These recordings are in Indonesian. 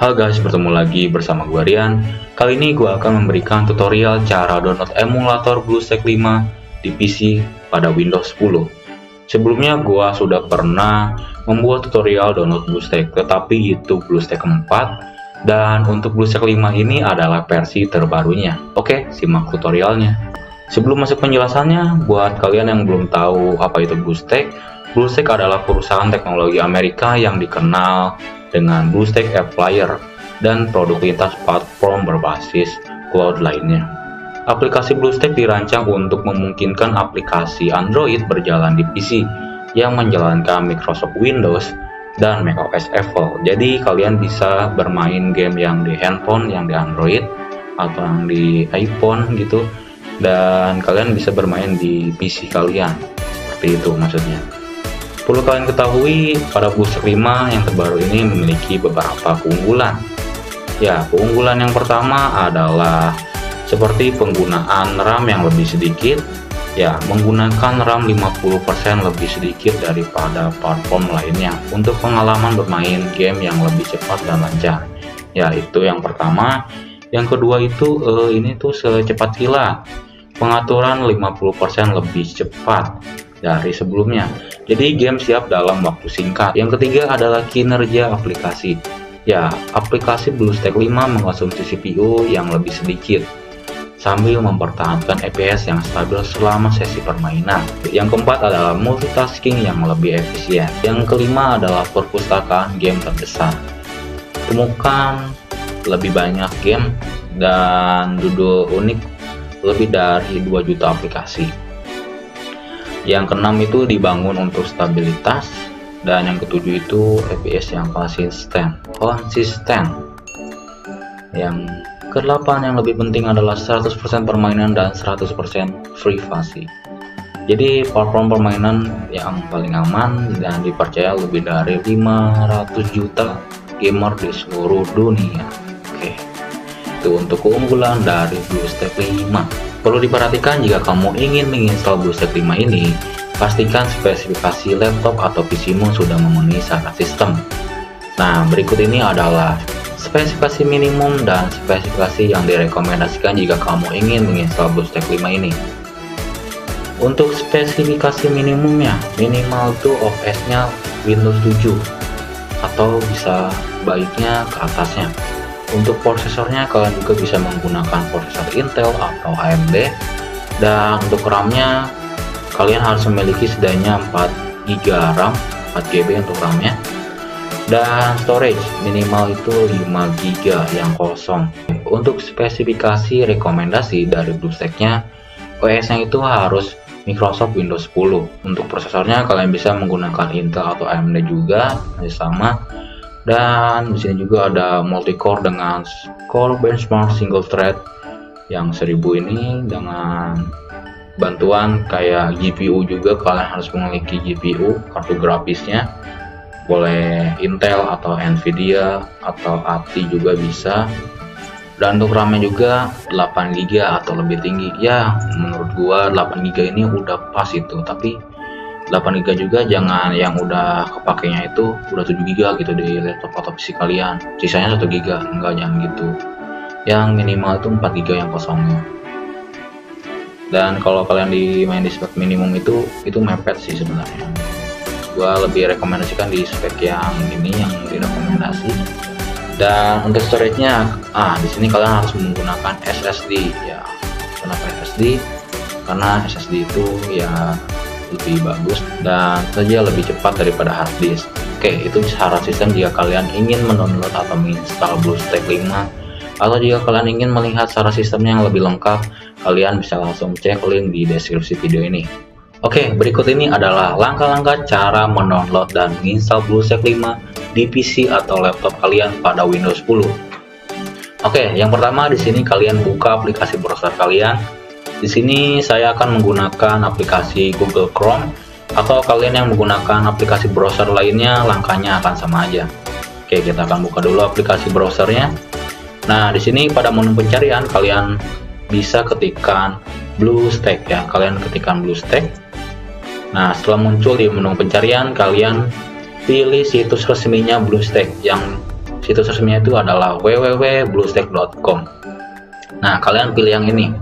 Halo guys, bertemu lagi bersama gue Rian. Kali ini gue akan memberikan tutorial cara download emulator BlueStacks 5 di PC pada Windows 10. Sebelumnya gue sudah pernah membuat tutorial download BlueStacks, tetapi itu BlueStacks 4, dan untuk BlueStacks 5 ini adalah versi terbarunya. Oke, simak tutorialnya. Sebelum masuk penjelasannya, buat kalian yang belum tahu apa itu BlueStacks, BlueStacks adalah perusahaan teknologi Amerika yang dikenal dengan BlueStacks App Player dan produk lintas platform berbasis cloud lainnya. Aplikasi BlueStacks dirancang untuk memungkinkan aplikasi Android berjalan di PC yang menjalankan Microsoft Windows dan macOS Apple. Jadi kalian bisa bermain game yang di handphone, yang di Android, atau yang di iPhone gitu, dan kalian bisa bermain di PC kalian. Seperti itu maksudnya. Perlu kalian ketahui, pada BlueStacks 5 yang terbaru ini memiliki beberapa keunggulan. Ya, keunggulan yang pertama adalah seperti penggunaan RAM yang lebih sedikit. Ya, menggunakan RAM 50% lebih sedikit daripada platform lainnya untuk pengalaman bermain game yang lebih cepat dan lancar. Ya, itu yang pertama. Yang kedua itu ini tuh secepat kilat. Pengaturan 50% lebih cepat dari sebelumnya, jadi game siap dalam waktu singkat. Yang ketiga adalah kinerja aplikasi. Ya, aplikasi BlueStacks 5 mengonsumsi CPU yang lebih sedikit sambil mempertahankan FPS yang stabil selama sesi permainan. Yang keempat adalah multitasking yang lebih efisien. Yang kelima adalah perpustakaan game terbesar. Temukan lebih banyak game dan judul unik lebih dari 2 juta aplikasi. Yang keenam itu dibangun untuk stabilitas, dan yang ketujuh itu FPS yang konsisten. Yang kedelapan yang lebih penting adalah 100% permainan dan 100% privasi. Jadi platform permainan yang paling aman dan dipercaya lebih dari 500 juta gamer di seluruh dunia. Oke, itu untuk keunggulan dari BlueStacks 5. Perlu diperhatikan, jika kamu ingin menginstal BlueStacks 5 ini, pastikan spesifikasi laptop atau PC-mu sudah memenuhi syarat sistem. Nah, berikut ini adalah spesifikasi minimum dan spesifikasi yang direkomendasikan jika kamu ingin menginstal BlueStacks 5 ini. Untuk spesifikasi minimumnya, minimal tuh OS-nya Windows 7 atau bisa baiknya ke atasnya. Untuk prosesornya, kalian juga bisa menggunakan prosesor Intel atau AMD, dan untuk RAM-nya kalian harus memiliki setidaknya 4GB RAM, 4GB untuk RAM-nya, dan storage minimal itu 5GB yang kosong. Untuk spesifikasi rekomendasi dari BlueStacks-nya, OS-nya itu harus Microsoft Windows 10. Untuk prosesornya kalian bisa menggunakan Intel atau AMD juga, masih sama. Dan di sini juga ada multi-core dengan core benchmark single thread yang 1000 ini, dengan bantuan kayak GPU juga. Kalian harus memiliki GPU, kartu grafisnya boleh Intel atau NVIDIA atau ATI juga bisa. Dan untuk RAM-nya juga 8GB atau lebih tinggi. Ya, menurut gua 8GB ini udah pas itu, tapi 8GB juga jangan yang udah kepakainya itu udah 7GB gitu di laptop atau PC kalian, sisanya 1GB, enggak, jangan gitu. Yang minimal itu 4GB yang kosongnya. Dan kalau kalian dimain di spek minimum itu mepet sih sebenarnya. Gua lebih rekomendasikan di spek yang ini yang direkomendasi. Dan untuk storage-nya, di sini kalian harus menggunakan SSD ya. Kenapa SSD? Karena SSD itu ya lebih bagus dan saja lebih cepat daripada hard disk. Oke, itu syarat sistem jika kalian ingin mendownload atau menginstal BlueStacks 5, atau jika kalian ingin melihat syarat sistemnya yang lebih lengkap, kalian bisa langsung cek link di deskripsi video ini. Oke, berikut ini adalah langkah-langkah cara mendownload dan menginstal BlueStacks 5 di PC atau laptop kalian pada Windows 10. Oke, yang pertama di sini kalian buka aplikasi browser kalian. Di sini saya akan menggunakan aplikasi Google Chrome, atau kalian yang menggunakan aplikasi browser lainnya langkahnya akan sama aja. Oke, kita akan buka dulu aplikasi browsernya. Nah, di sini pada menu pencarian kalian bisa ketikkan BlueStacks ya, kalian ketikkan BlueStacks. Nah, setelah muncul di menu pencarian, kalian pilih situs resminya BlueStacks yang situs resminya itu adalah www.bluestack.com. Nah, kalian pilih yang ini.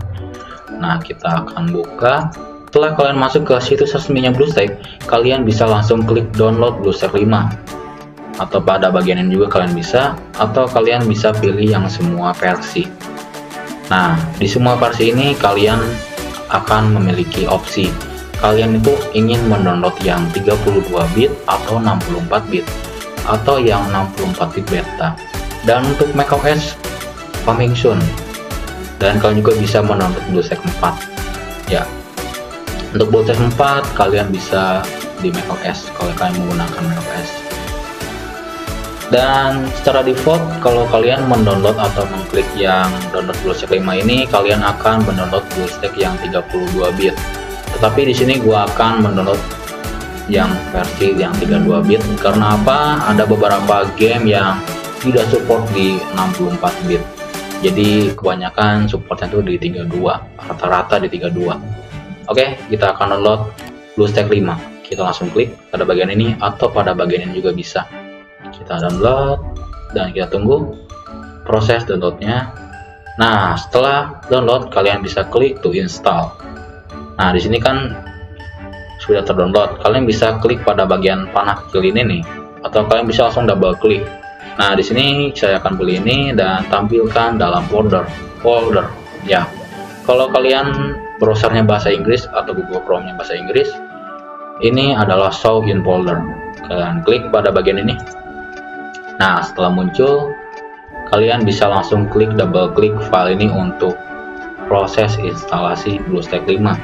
Nah, kita akan buka. Setelah kalian masuk ke situs resminya BlueStack, kalian bisa langsung klik download BlueStack 5. Atau pada bagian ini juga kalian bisa, atau kalian bisa pilih yang semua versi. Nah, di semua versi ini kalian akan memiliki opsi. Kalian itu ingin mendownload yang 32 bit atau 64 bit, atau yang 64 bit beta. Dan untuk macOS coming soon. Dan kalian juga bisa mendownload BlueStack 4. Ya. Untuk BlueStack 4 kalian bisa di macOS kalau kalian menggunakan macOS. Dan secara default kalau kalian mendownload atau mengklik yang download BlueStack 5 ini, kalian akan mendownload BlueStack yang 32 bit. Tetapi di sini gua akan mendownload yang versi yang 32 bit karena apa? Ada beberapa game yang tidak support di 64 bit. Jadi kebanyakan supportnya itu di 32, rata-rata di 32. Oke, kita akan download BlueStack 5. Kita langsung klik pada bagian ini atau pada bagian ini juga bisa. Kita download dan kita tunggu proses downloadnya. Nah, setelah download kalian bisa klik to install. Nah, di sini kan sudah terdownload. Kalian bisa klik pada bagian panah kecil ini nih, atau kalian bisa langsung double klik. Nah, di sini saya akan pilih ini dan tampilkan dalam folder. Ya, kalau kalian browsernya bahasa Inggris atau Google Chrome nya bahasa Inggris, ini adalah show in folder. Kalian klik pada bagian ini. Nah, setelah muncul kalian bisa langsung klik double klik file ini untuk proses instalasi BlueStack 5.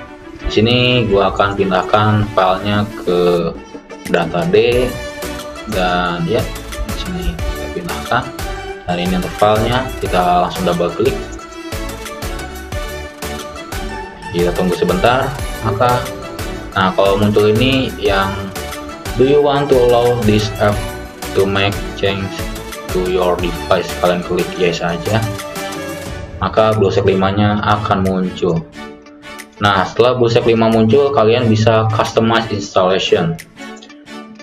Di sini gua akan pindahkan filenya ke data D dan ya di sini kita pindahkan. Dan ini untuk filenya, kita langsung double klik. Kita tunggu sebentar, maka nah kalau muncul ini yang do you want to allow this app to make change to your device, kalian klik yes aja, maka BlueStack 5 nya akan muncul. Nah, setelah BlueStack 5 muncul kalian bisa customize installation.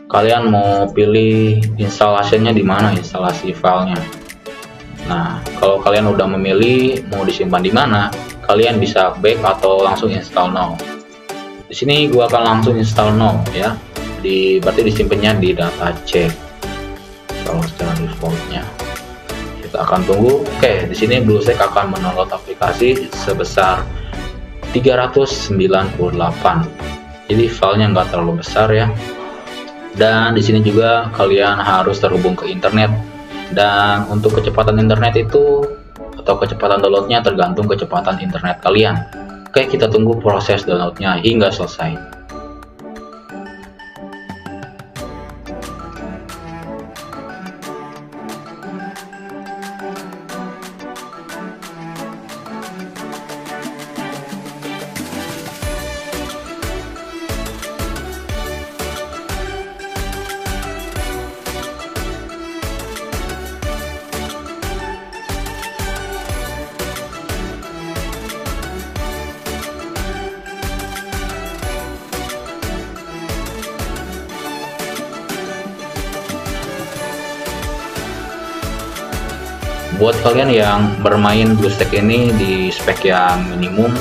Kalian mau pilih instalasinya di mana, instalasi filenya. Nah, kalau kalian udah memilih mau disimpan di mana, kalian bisa back atau langsung install now. Di sini gua akan langsung install now ya. Berarti disimpannya di data C. Kalau secara defaultnya kita akan tunggu. Oke, di sini BlueStack akan mendownload aplikasi sebesar 398. Jadi filenya nggak terlalu besar ya. Dan di sini juga kalian harus terhubung ke internet. Dan untuk kecepatan internet itu atau kecepatan downloadnya tergantung kecepatan internet kalian. Oke, kita tunggu proses downloadnya hingga selesai. Buat kalian yang bermain BlueStack ini di spek yang minimum,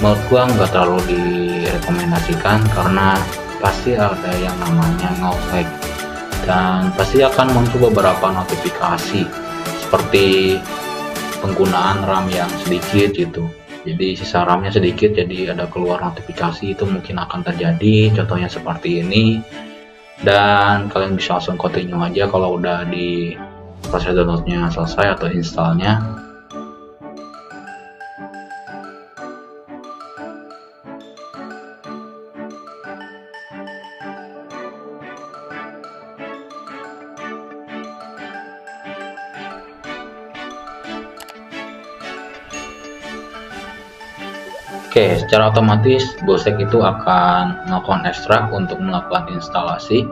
menurut gua nggak terlalu direkomendasikan karena pasti ada yang namanya nge-lag dan pasti akan muncul beberapa notifikasi seperti penggunaan RAM yang sedikit gitu. Jadi sisa RAM-nya sedikit, jadi ada keluar notifikasi, itu mungkin akan terjadi. Contohnya seperti ini. Dan kalian bisa langsung continue aja kalau udah di proses downloadnya selesai atau installnya. Oke, secara otomatis BlueStack itu akan melakukan ekstrak untuk melakukan instalasi.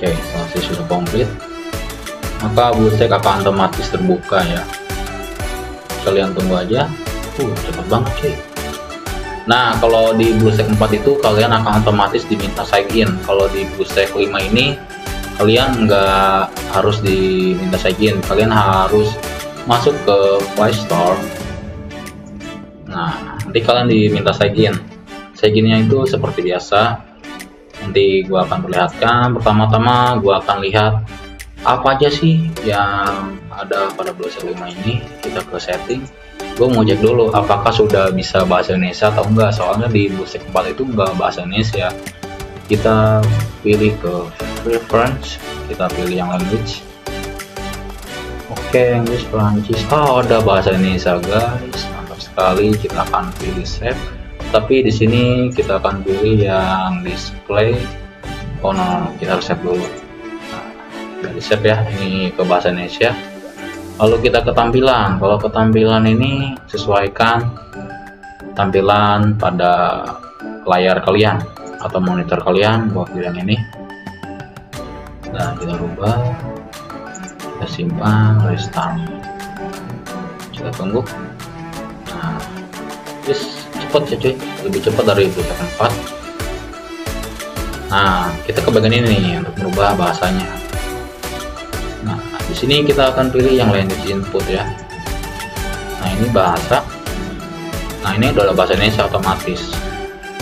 Oke, instalasi sudah komplit. maka BlueStacks akan otomatis terbuka ya. Kalian tunggu aja. Cepet banget sih. Nah, kalau di BlueStacks 4 itu kalian akan otomatis diminta sign in. Kalau di BlueStacks 5 ini kalian nggak harus diminta sign in. Kalian harus masuk ke Play Store. Nah, nanti kalian diminta sign in. Sign in-nya itu seperti biasa. Nanti gua akan perlihatkan. Pertama-tama gua akan lihat apa aja sih yang ada pada BlueStacks 5 ini. Kita ke setting. Gue mau cek dulu apakah sudah bisa bahasa Indonesia atau enggak, soalnya di BlueStacks 4 itu enggak bahasa Indonesia. Kita pilih ke preference, kita pilih yang language. Oke, Inggris, Perancis. Oh, ada bahasa Indonesia guys, mantap sekali. Kita akan pilih save, tapi di sini kita akan pilih yang display. Oh no, kita harus save dulu. Nah, dari save ya, ini ke bahasa Indonesia. Lalu kita ke tampilan. Kalau ketampilan ini sesuaikan tampilan pada layar kalian atau monitor kalian. Gua pilih yang ini. Nah, kita rubah, kita simpan, restart, kita tunggu. Nah, yes, cepet ya cuy, lebih cepat dari BlueStacks 4. Nah, kita ke bagian ini nih untuk merubah bahasanya. Di sini kita akan pilih yang language input ya. Nah, ini bahasa. Nah, ini adalah bahasa Indonesia otomatis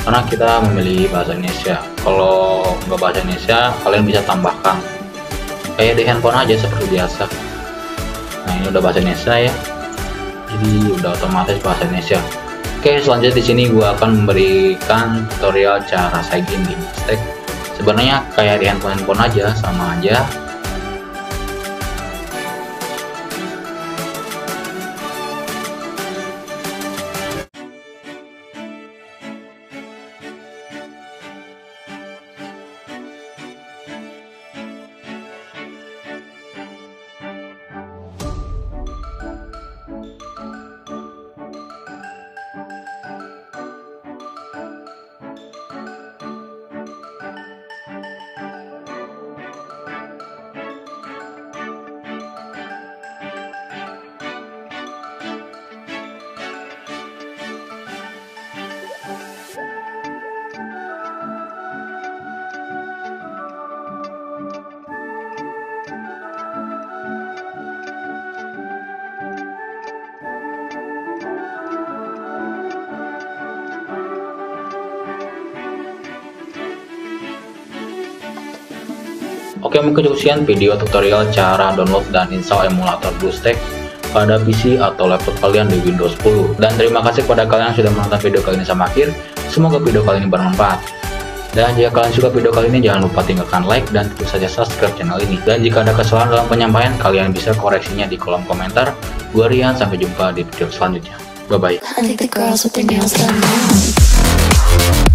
karena kita memilih bahasa Indonesia. Kalau nggak bahasa Indonesia, kalian bisa tambahkan kayak di handphone aja seperti biasa. Nah, ini udah bahasa Indonesia ya, jadi udah otomatis bahasa Indonesia. Oke, selanjutnya di sini gua akan memberikan tutorial cara sign in di BlueStacks. Sebenarnya kayak di handphone aja, sama aja. Oke, mungkin cukup sekian video tutorial cara download dan install emulator BlueStacks pada PC atau laptop kalian di Windows 10. Dan terima kasih kepada kalian yang sudah menonton video kali ini sampai akhir. Semoga video kali ini bermanfaat. Dan jika kalian suka video kali ini, jangan lupa tinggalkan like dan tentu saja subscribe channel ini. Dan jika ada kesalahan dalam penyampaian, kalian bisa koreksinya di kolom komentar. Gua Rian, sampai jumpa di video selanjutnya. Bye bye.